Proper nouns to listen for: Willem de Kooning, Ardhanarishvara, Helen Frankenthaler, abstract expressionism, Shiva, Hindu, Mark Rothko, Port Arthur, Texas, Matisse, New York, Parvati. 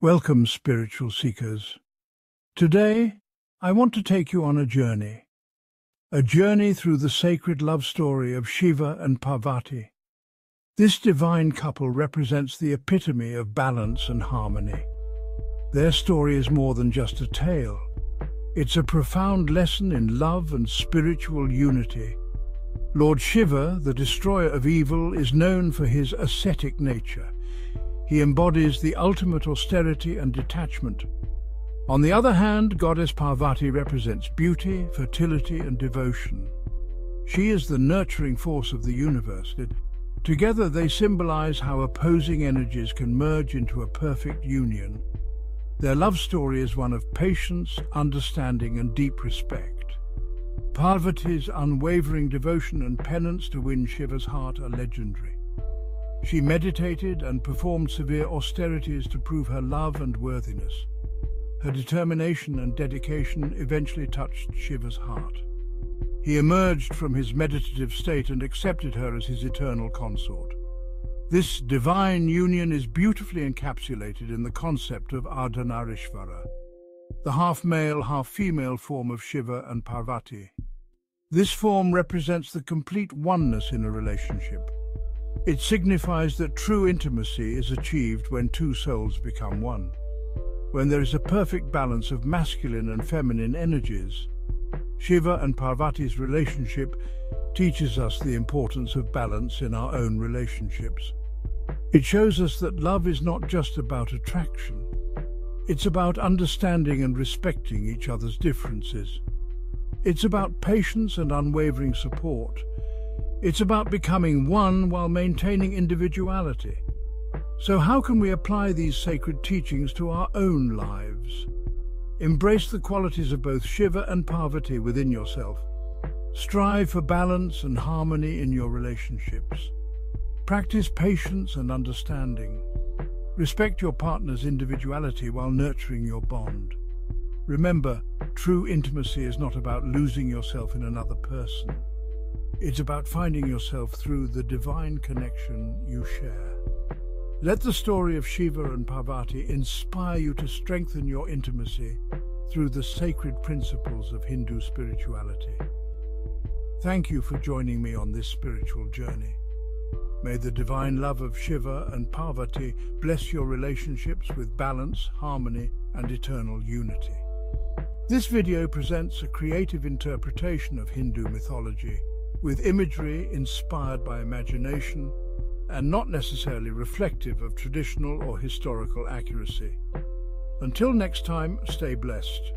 Welcome, spiritual seekers. Today, I want to take you on a journey through the sacred love story of Shiva and Parvati. This divine couple represents the epitome of balance and harmony. Their story is more than just a tale. It's a profound lesson in love and spiritual unity. Lord Shiva, the destroyer of evil, is known for his ascetic nature. He embodies the ultimate austerity and detachment. On the other hand, Goddess Parvati represents beauty, fertility, and devotion. She is the nurturing force of the universe. Together they symbolize how opposing energies can merge into a perfect union. Their love story is one of patience, understanding, and deep respect. Parvati's unwavering devotion and penance to win Shiva's heart are legendary. She meditated and performed severe austerities to prove her love and worthiness. Her determination and dedication eventually touched Shiva's heart. He emerged from his meditative state and accepted her as his eternal consort. This divine union is beautifully encapsulated in the concept of Ardhanarishvara, the half-male, half-female form of Shiva and Parvati. This form represents the complete oneness in a relationship. It signifies that true intimacy is achieved when two souls become one, when there is a perfect balance of masculine and feminine energies. Shiva and Parvati's relationship teaches us the importance of balance in our own relationships. It shows us that love is not just about attraction. It's about understanding and respecting each other's differences. It's about patience and unwavering support. It's about becoming one while maintaining individuality. So how can we apply these sacred teachings to our own lives? Embrace the qualities of both Shiva and Parvati within yourself. Strive for balance and harmony in your relationships. Practice patience and understanding. Respect your partner's individuality while nurturing your bond. Remember, true intimacy is not about losing yourself in another person. It's about finding yourself through the divine connection you share. Let the story of Shiva and Parvati inspire you to strengthen your intimacy through the sacred principles of Hindu spirituality. Thank you for joining me on this spiritual journey. May the divine love of Shiva and Parvati bless your relationships with balance, harmony, and eternal unity. This video presents a creative interpretation of Hindu mythology, with imagery inspired by imagination and not necessarily reflective of traditional or historical accuracy. Until next time, stay blessed.